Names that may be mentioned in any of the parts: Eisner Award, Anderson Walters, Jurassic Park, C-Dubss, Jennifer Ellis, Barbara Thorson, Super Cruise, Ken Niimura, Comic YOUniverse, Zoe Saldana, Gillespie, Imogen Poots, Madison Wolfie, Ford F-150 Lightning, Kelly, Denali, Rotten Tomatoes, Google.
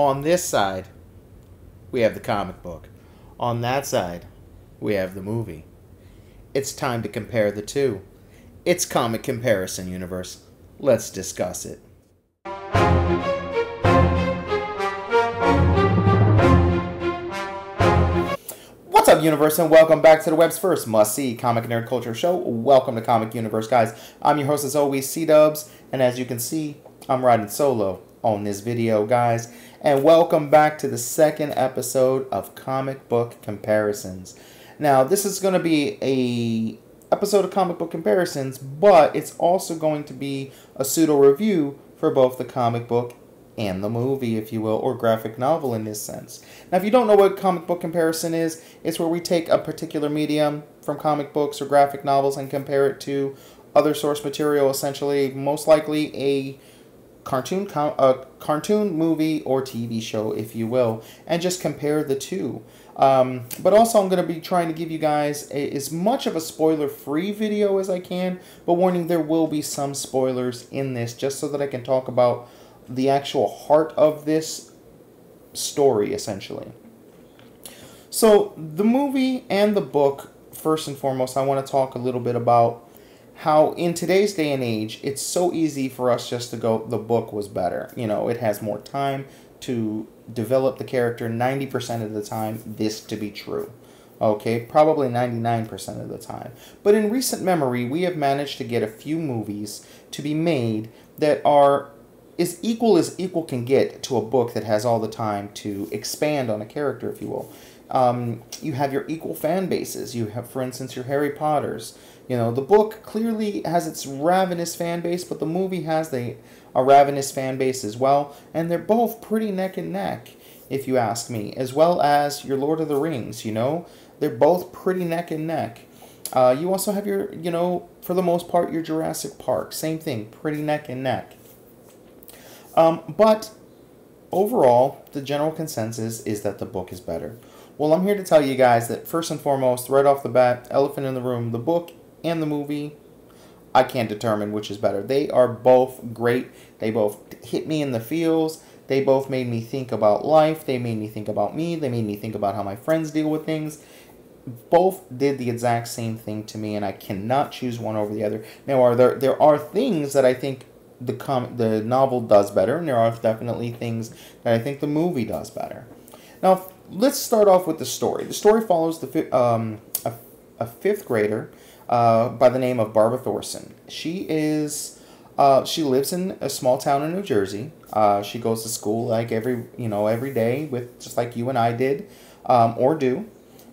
On this side, we have the comic book. On that side, we have the movie. It's time to compare the two. It's Comic Comparison Universe. Let's discuss it. What's up, Universe, and welcome back to the web's first must-see comic nerd culture show. Welcome to Comic Universe, guys. I'm your host, as always, C-Dubss, and as you can see, I'm riding solo on this video, guys. And welcome back to the second episode of Comic Book Comparisons. Now, this is going to be an episode of Comic Book Comparisons, but it's also going to be a pseudo-review for both the comic book and the movie, if you will, or graphic novel in this sense. Now, if you don't know what comic book comparison is, it's where we take a particular medium from comic books or graphic novels and compare it to other source material, essentially, most likely a cartoon movie or TV show, if you will, and just compare the two. But also I'm going to be trying to give you guys as much of a spoiler-free video as I can, but warning, there will be some spoilers in this, just so that I can talk about the actual heart of this story, essentially. So the movie and the book, first and foremost, I want to talk a little bit about how in today's day and age, it's so easy for us just to go, the book was better. You know, it has more time to develop the character 90% of the time, this to be true. Okay, probably 99% of the time. But in recent memory, we have managed to get a few movies to be made that are as equal can get to a book that has all the time to expand on a character, if you will. You have your equal fan bases. You have, for instance, your Harry Potters. You know, the book clearly has its ravenous fan base, but the movie has a ravenous fan base as well, and they're both pretty neck and neck, if you ask me, as well as your Lord of the Rings, you know? They're both pretty neck and neck. You also have your, you know, for the most part, your Jurassic Park. Same thing, pretty neck and neck. But overall, the general consensus is that the book is better. Well, I'm here to tell you guys that first and foremost, right off the bat, elephant in the room, the book and the movie, I can't determine which is better. They are both great. They both hit me in the feels. They both made me think about life. They made me think about me. They made me think about how my friends deal with things. Both did the exact same thing to me, and I cannot choose one over the other. Now, there are things that I think the novel does better, and there are definitely things that I think the movie does better. Now, let's start off with the story. The story follows a fifth grader by the name of Barbara Thorson. She lives in a small town in New Jersey. She goes to school like every day, with just like you and I did, or do.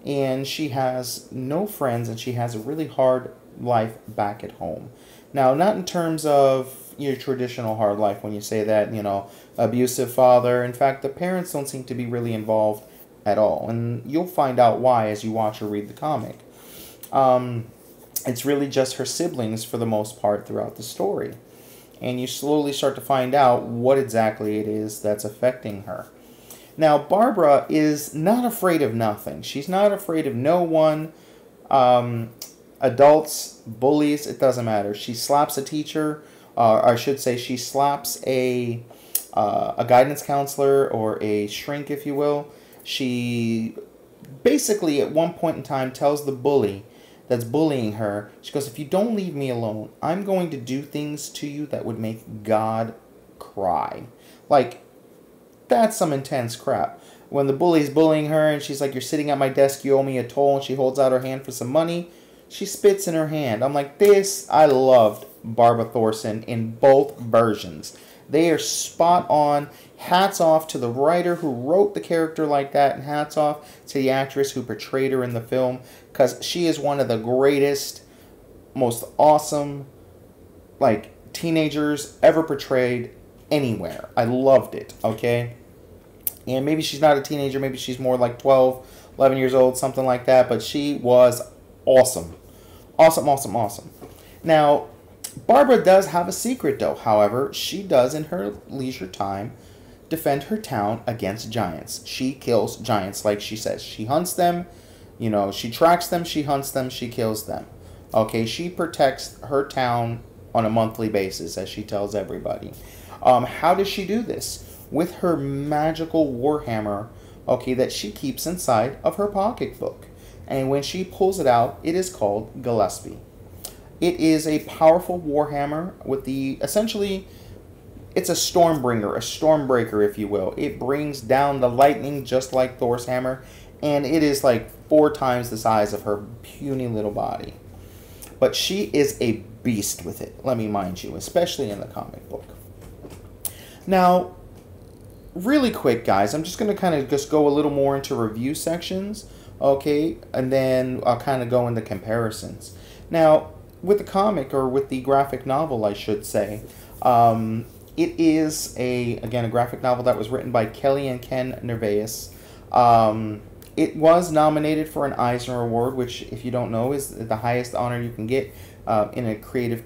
And she has no friends, and she has a really hard life back at home. Now, not in terms of your traditional hard life when you say that, you know, abusive father. In fact, the parents don't seem to be really involved at all. And you'll find out why as you watch or read the comic. It's really just her siblings for the most part throughout the story. And you slowly start to find out what exactly it is that's affecting her. Now, Barbara is not afraid of nothing. She's not afraid of no one. Adults, bullies, it doesn't matter. She slaps a teacher, or I should say she slaps a guidance counselor or a shrink, if you will. She basically at one point in time tells the bully that's bullying her, she goes, if you don't leave me alone, I'm going to do things to you that would make God cry. Like, that's some intense crap. When the bully's bullying her and she's like, you're sitting at my desk, you owe me a toll, and she holds out her hand for some money, she spits in her hand. I'm like, this, I loved Barbara Thorson in both versions. They are spot on. Hats off to the writer who wrote the character like that, and hats off to the actress who portrayed her in the film, because she is one of the greatest, most awesome, like, teenagers ever portrayed anywhere. I loved it, okay? And maybe she's not a teenager. Maybe she's more like 12, 11 years old, something like that, but she was awesome. Awesome, awesome, awesome. Now, Barbara does have a secret, though. However, she does, in her leisure time, defend her town against giants. She kills giants, like she says. She hunts them, you know, she tracks them, she hunts them, she kills them. Okay, she protects her town on a monthly basis, as she tells everybody. How does she do this? with her magical warhammer, okay, that she keeps inside of her pocketbook. And when she pulls it out, it is called Gillespie. It is a powerful warhammer with the, essentially, it's a stormbringer, a stormbreaker, if you will. It brings down the lightning just like Thor's hammer, and it is like 4 times the size of her puny little body. But she is a beast with it, let me mind you, especially in the comic book. Now, really quick, guys, I'm just going to kind of just go a little more into review sections, okay? And then I'll kind of go into comparisons. Now, with the comic, or with the graphic novel, I should say, it is, again, a graphic novel that was written by Kelly and Ken Niimura. It was nominated for an Eisner Award, which, if you don't know, is the highest honor you can get in a creative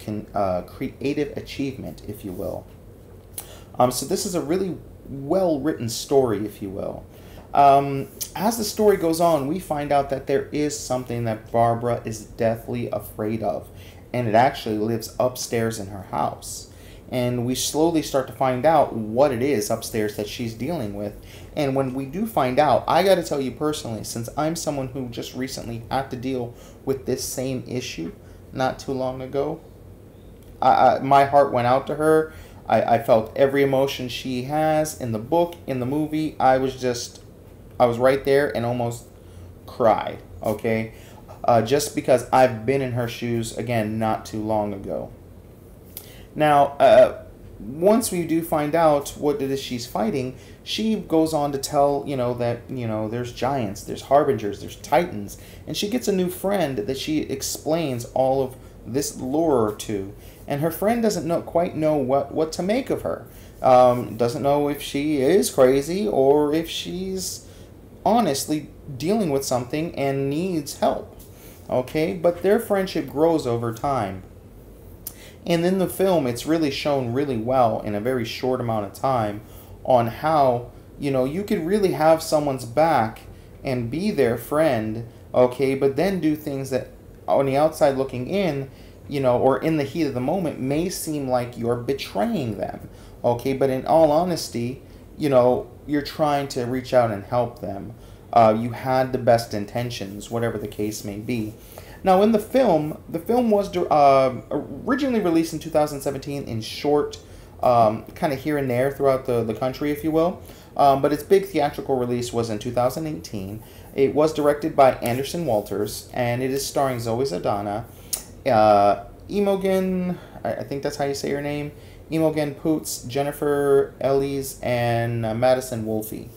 achievement, if you will. So this is a really well-written story, if you will. As the story goes on, we find out that there is something that Barbara is deathly afraid of, and it actually lives upstairs in her house. And we slowly start to find out what it is upstairs that she's dealing with. And when we do find out, I gotta tell you personally, since I'm someone who just recently had to deal with this same issue not too long ago, my heart went out to her. I felt every emotion she has in the book, in the movie. I was right there and almost cried, okay? Just because I've been in her shoes, again, not too long ago. Now, once we do find out what it is she's fighting, she goes on to tell, you know, that, you know, there's giants, there's harbingers, there's titans, and she gets a new friend that she explains all of this lore to, and her friend doesn't quite know what to make of her. Doesn't know if she is crazy or if she's honestly dealing with something and needs help, okay? But their friendship grows over time. And in the film, it's really shown really well in a very short amount of time on how, you know, you could really have someone's back and be their friend, okay, but then do things that on the outside looking in, you know, or in the heat of the moment may seem like you're betraying them, okay, but in all honesty, you know, you're trying to reach out and help them. You had the best intentions, whatever the case may be. Now, in the film was originally released in 2017 in short, kind of here and there throughout the country, if you will. But its big theatrical release was in 2018. It was directed by Anderson Walters, and it is starring Zoe Saldana, Imogen, I think that's how you say your name, Imogen Poots, Jennifer Ellis, and Madison Wolfie.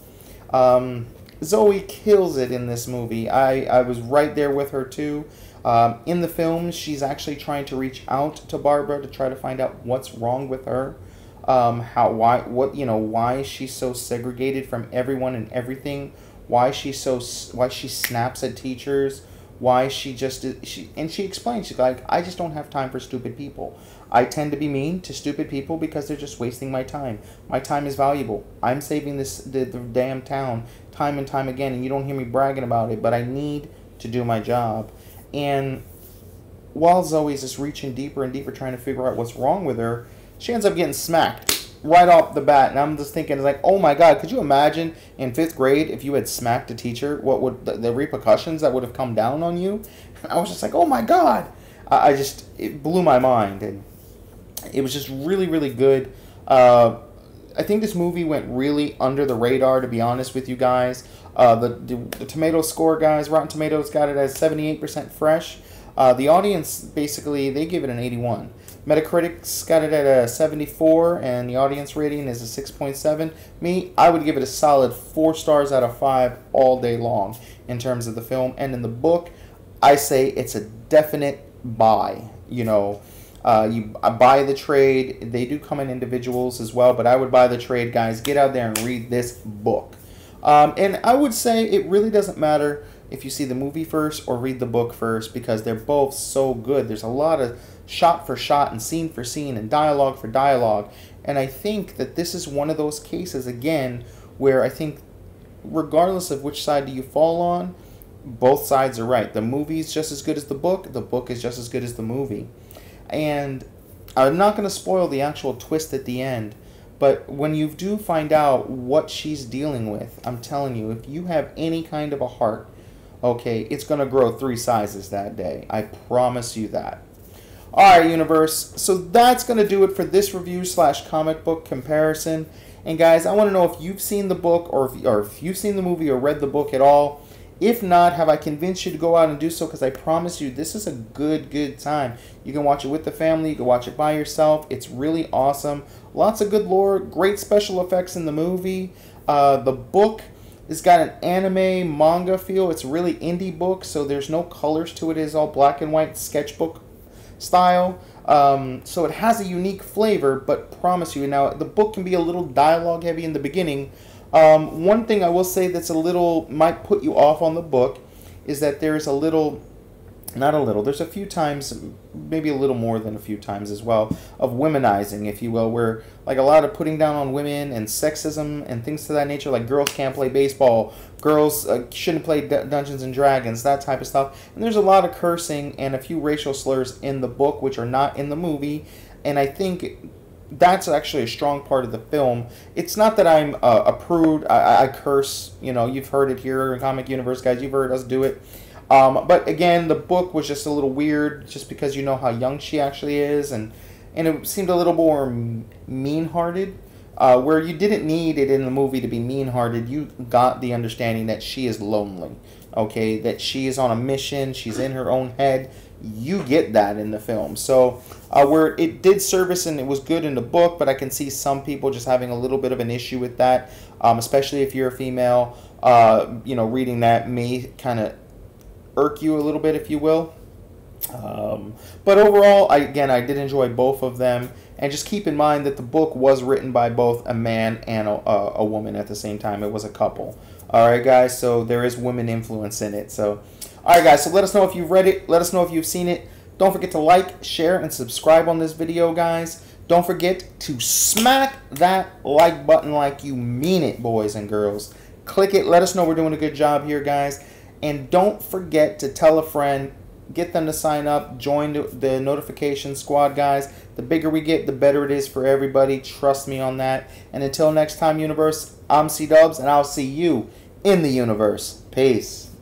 Zoe kills it in this movie. I was right there with her, too. In the film, she's actually trying to reach out to Barbara to try to find out what's wrong with her, why she's so segregated from everyone and everything, why she snaps at teachers, why she explains, she's like, I just don't have time for stupid people. I tend to be mean to stupid people because they're just wasting my time. My time is valuable. I'm saving the damn town time and time again, and you don't hear me bragging about it, but I need to do my job. And while Zoe's just reaching deeper and deeper trying to figure out what's wrong with her, she ends up getting smacked right off the bat. And I'm just thinking, like, oh my God, could you imagine in 5th grade if you had smacked a teacher, what would the repercussions that would have come down on you? And I was just like, oh my God. It blew my mind. And it was just really, really good. I think this movie went really under the radar, to be honest with you guys. The tomato score, guys, Rotten Tomatoes got it as 78% fresh. The audience, basically, they give it an 81. Metacritic's got it at a 74, and the audience rating is a 6.7. Me, I would give it a solid 4 stars out of 5 all day long in terms of the film. And in the book, I say it's a definite buy. You know, I buy the trade. They do come in individuals as well, but I would buy the trade, guys. Get out there and read this book. And I would say it really doesn't matter if you see the movie first or read the book first, because they're both so good. There's a lot of shot for shot and scene for scene and dialogue for dialogue. And I think that this is one of those cases, again, where I think regardless of which side do you fall on, both sides are right. The movie's just as good as the book is just as good as the movie. And I'm not going to spoil the actual twist at the end, But when you do find out what she's dealing with, I'm telling you, if you have any kind of a heart, okay, it's going to grow 3 sizes that day. I promise you that. All right, universe. So that's going to do it for this review / comic book comparison. And guys, I want to know if you've seen the book or if you've seen the movie or read the book at all. If not, have I convinced you to go out and do so? Because I promise you, this is a good time. You can watch it with the family. You can watch it by yourself. It's really awesome. Lots of good lore. Great special effects in the movie. The book. It's got an anime, manga feel. It's really indie book, so there's no colors to it. It's all black and white sketchbook style. So it has a unique flavor, but promise you, now the book can be a little dialogue heavy in the beginning. One thing I will say that's a little, might put you off on the book, is that there's a little, not a little, there's a few times, maybe a little more than a few times as well, of womenizing, if you will, where like a lot of putting down on women and sexism and things to that nature, like girls can't play baseball, girls shouldn't play Dungeons and Dragons, that type of stuff. And there's a lot of cursing and a few racial slurs in the book, which are not in the movie, and I think that's actually a strong part of the film. It's not that I'm a prude, I curse, you know, you've heard it here in Comic Universe, guys, you've heard us do it. But again, the book was just a little weird, just because you know how young she actually is, and it seemed a little more mean-hearted, where you didn't need it in the movie to be mean-hearted. You got the understanding that she is lonely, okay, that she is on a mission, she's in her own head. You get that in the film. So where it did service and it was good in the book, but I can see some people just having a little bit of an issue with that, especially if you're a female, you know, reading that may kind of irk you a little bit, if you will. But overall, I did enjoy both of them. And just keep in mind that the book was written by both a man and a woman at the same time. It was a couple. All right, guys, so there is women influence in it. So, all right, guys, so let us know if you've read it. Let us know if you've seen it. Don't forget to like, share, and subscribe on this video, guys. Don't forget to smack that like button like you mean it, boys and girls. Click it. Let us know we're doing a good job here, guys. And don't forget to tell a friend, get them to sign up, join the notification squad, guys. The bigger we get, the better it is for everybody. Trust me on that. And until next time, universe, I'm C-Dubss, and I'll see you in the universe. Peace.